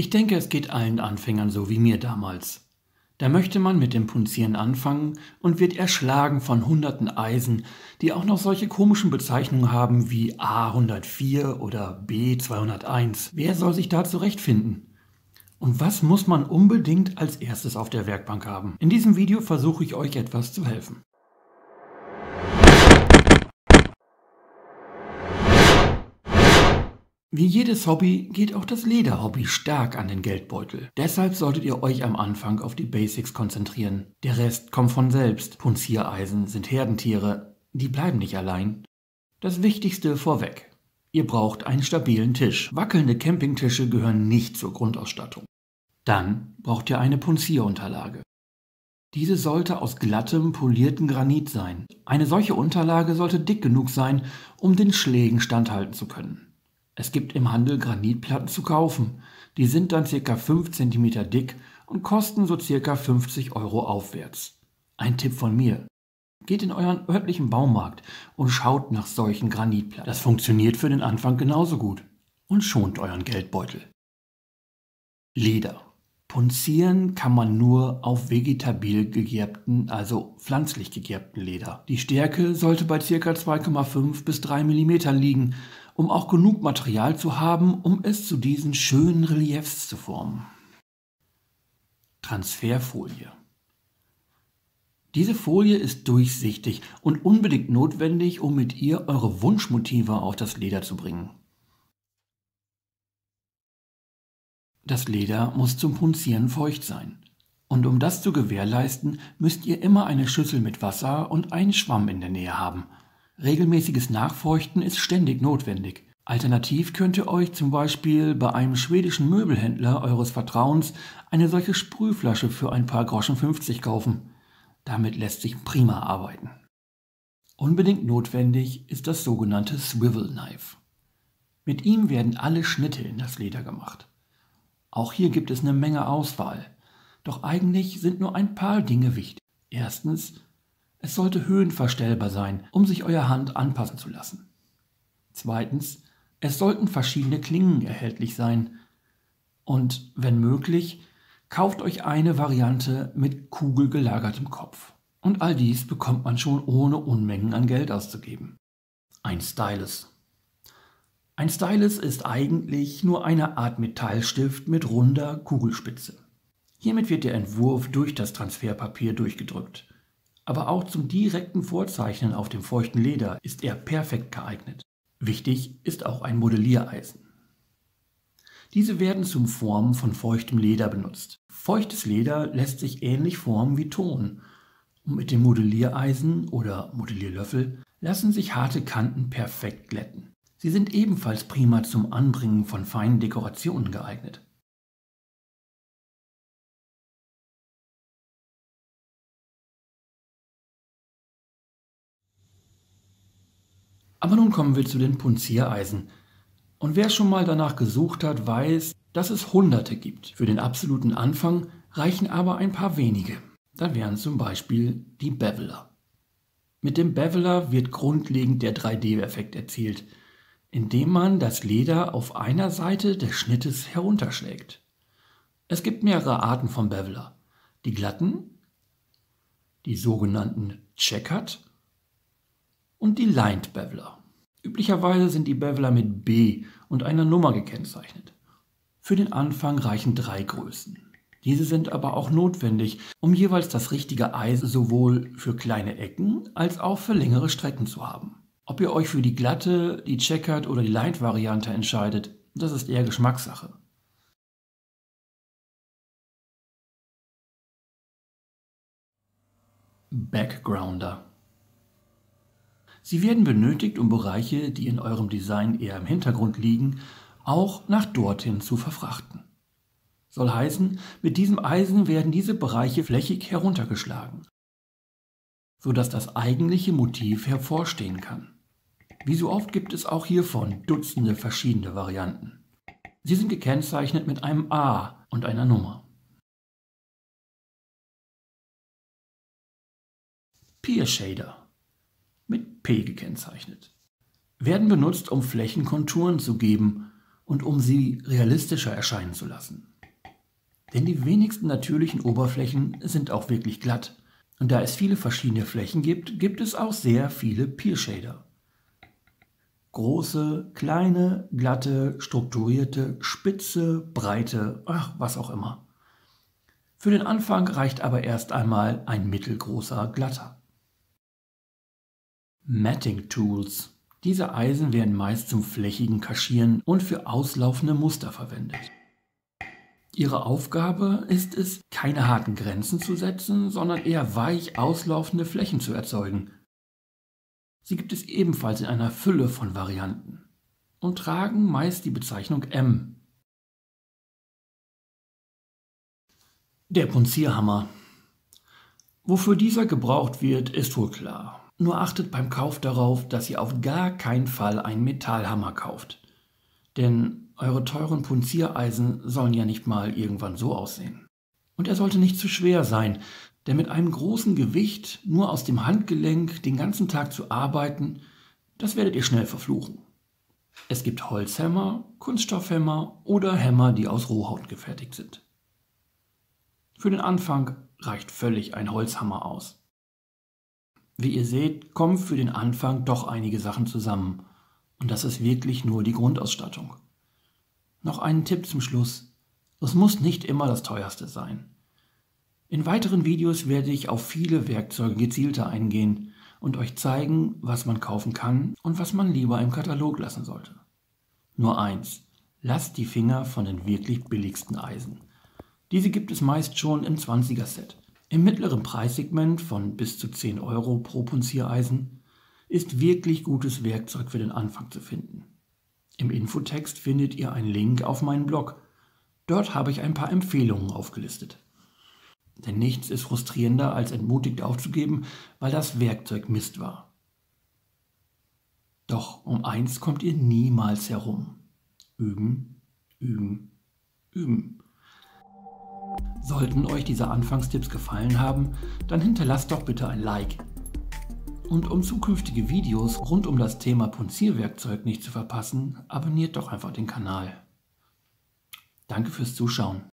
Ich denke, es geht allen Anfängern so wie mir damals. Da möchte man mit dem Punzieren anfangen und wird erschlagen von hunderten Eisen, die auch noch solche komischen Bezeichnungen haben wie A104 oder B201. Wer soll sich da zurechtfinden? Und was muss man unbedingt als erstes auf der Werkbank haben? In diesem Video versuche ich euch etwas zu helfen. Wie jedes Hobby geht auch das Lederhobby stark an den Geldbeutel. Deshalb solltet ihr euch am Anfang auf die Basics konzentrieren. Der Rest kommt von selbst. Punziereisen sind Herdentiere, die bleiben nicht allein. Das Wichtigste vorweg. Ihr braucht einen stabilen Tisch. Wackelnde Campingtische gehören nicht zur Grundausstattung. Dann braucht ihr eine Punzierunterlage. Diese sollte aus glattem, poliertem Granit sein. Eine solche Unterlage sollte dick genug sein, um den Schlägen standhalten zu können. Es gibt im Handel Granitplatten zu kaufen. Die sind dann ca. 5 cm dick und kosten so ca. 50 € aufwärts. Ein Tipp von mir. Geht in euren örtlichen Baumarkt und schaut nach solchen Granitplatten. Das funktioniert für den Anfang genauso gut und schont euren Geldbeutel. Leder. Punzieren kann man nur auf vegetabil gegerbten, also pflanzlich gegerbten Leder. Die Stärke sollte bei ca. 2,5 bis 3 mm liegen, um auch genug Material zu haben, um es zu diesen schönen Reliefs zu formen. Transferfolie. Diese Folie ist durchsichtig und unbedingt notwendig, um mit ihr eure Wunschmotive auf das Leder zu bringen. Das Leder muss zum Punzieren feucht sein. Und um das zu gewährleisten, müsst ihr immer eine Schüssel mit Wasser und einen Schwamm in der Nähe haben. Regelmäßiges Nachfeuchten ist ständig notwendig. Alternativ könnt ihr euch zum Beispiel bei einem schwedischen Möbelhändler eures Vertrauens eine solche Sprühflasche für ein paar Groschen 50 kaufen. Damit lässt sich prima arbeiten. Unbedingt notwendig ist das sogenannte Swivel Knide. Mit ihm werden alle Schnitte in das Leder gemacht. Auch hier gibt es eine Menge Auswahl. Doch eigentlich sind nur ein paar Dinge wichtig. Erstens, es sollte höhenverstellbar sein, um sich eurer Hand anpassen zu lassen. Zweitens, es sollten verschiedene Klingen erhältlich sein. Und wenn möglich, kauft euch eine Variante mit kugelgelagertem Kopf. Und all dies bekommt man schon ohne Unmengen an Geld auszugeben. Ein Stylus. Ein Stylus ist eigentlich nur eine Art Metallstift mit runder Kugelspitze. Hiermit wird der Entwurf durch das Transferpapier durchgedrückt. Aber auch zum direkten Vorzeichnen auf dem feuchten Leder ist er perfekt geeignet. Wichtig ist auch ein Modelliereisen. Diese werden zum Formen von feuchtem Leder benutzt. Feuchtes Leder lässt sich ähnlich formen wie Ton. Und mit dem Modelliereisen oder Modellierlöffel lassen sich harte Kanten perfekt glätten. Sie sind ebenfalls prima zum Anbringen von feinen Dekorationen geeignet. Aber nun kommen wir zu den Punziereisen. Und wer schon mal danach gesucht hat, weiß, dass es Hunderte gibt. Für den absoluten Anfang reichen aber ein paar wenige. Da wären zum Beispiel die Beveler. Mit dem Beveler wird grundlegend der 3D-Effekt erzielt, indem man das Leder auf einer Seite des Schnittes herunterschlägt. Es gibt mehrere Arten von Beveler. Die glatten, die sogenannten Checkered und die Lined Beveler. Üblicherweise sind die Beveler mit B und einer Nummer gekennzeichnet. Für den Anfang reichen 3 Größen. Diese sind aber auch notwendig, um jeweils das richtige Eisen sowohl für kleine Ecken als auch für längere Strecken zu haben. Ob ihr euch für die glatte, die Checkered oder die Lined-Variante entscheidet, das ist eher Geschmackssache. Backgrounder. Sie werden benötigt, um Bereiche, die in eurem Design eher im Hintergrund liegen, auch nach dorthin zu verfrachten. Soll heißen, mit diesem Eisen werden diese Bereiche flächig heruntergeschlagen, sodass das eigentliche Motiv hervorstehen kann. Wie so oft gibt es auch hiervon Dutzende verschiedene Varianten. Sie sind gekennzeichnet mit einem A und einer Nummer. Pearshader, mit P gekennzeichnet, werden benutzt, um Flächen Konturen zu geben und um sie realistischer erscheinen zu lassen. Denn die wenigsten natürlichen Oberflächen sind auch wirklich glatt. Und da es viele verschiedene Flächen gibt, gibt es auch sehr viele Pearshader. Große, kleine, glatte, strukturierte, spitze, breite, was auch immer. Für den Anfang reicht aber erst einmal ein mittelgroßer glatter. Matting Tools. Diese Eisen werden meist zum flächigen Kaschieren und für auslaufende Muster verwendet. Ihre Aufgabe ist es, keine harten Grenzen zu setzen, sondern eher weich auslaufende Flächen zu erzeugen. Sie gibt es ebenfalls in einer Fülle von Varianten und tragen meist die Bezeichnung M. Der Punzierhammer. Wofür dieser gebraucht wird, ist wohl klar. Nur achtet beim Kauf darauf, dass ihr auf gar keinen Fall einen Metallhammer kauft. Denn eure teuren Punziereisen sollen ja nicht mal irgendwann so aussehen. Und er sollte nicht zu schwer sein, denn mit einem großen Gewicht nur aus dem Handgelenk den ganzen Tag zu arbeiten, das werdet ihr schnell verfluchen. Es gibt Holzhämmer, Kunststoffhämmer oder Hämmer, die aus Rohhaut gefertigt sind. Für den Anfang reicht völlig ein Holzhammer aus. Wie ihr seht, kommen für den Anfang doch einige Sachen zusammen. Und das ist wirklich nur die Grundausstattung. Noch einen Tipp zum Schluss. Es muss nicht immer das teuerste sein. In weiteren Videos werde ich auf viele Werkzeuge gezielter eingehen und euch zeigen, was man kaufen kann und was man lieber im Katalog lassen sollte. Nur eins, lasst die Finger von den wirklich billigsten Eisen. Diese gibt es meist schon im 20er Set. Im mittleren Preissegment von bis zu 10 Euro pro Punziereisen ist wirklich gutes Werkzeug für den Anfang zu finden. Im Infotext findet ihr einen Link auf meinen Blog. Dort habe ich ein paar Empfehlungen aufgelistet. Denn nichts ist frustrierender, als entmutigt aufzugeben, weil das Werkzeug Mist war. Doch um eins kommt ihr niemals herum. Üben, üben, üben. Sollten euch diese Anfangstipps gefallen haben, dann hinterlasst doch bitte ein Like. Und um zukünftige Videos rund um das Thema Punzierwerkzeug nicht zu verpassen, abonniert doch einfach den Kanal. Danke fürs Zuschauen.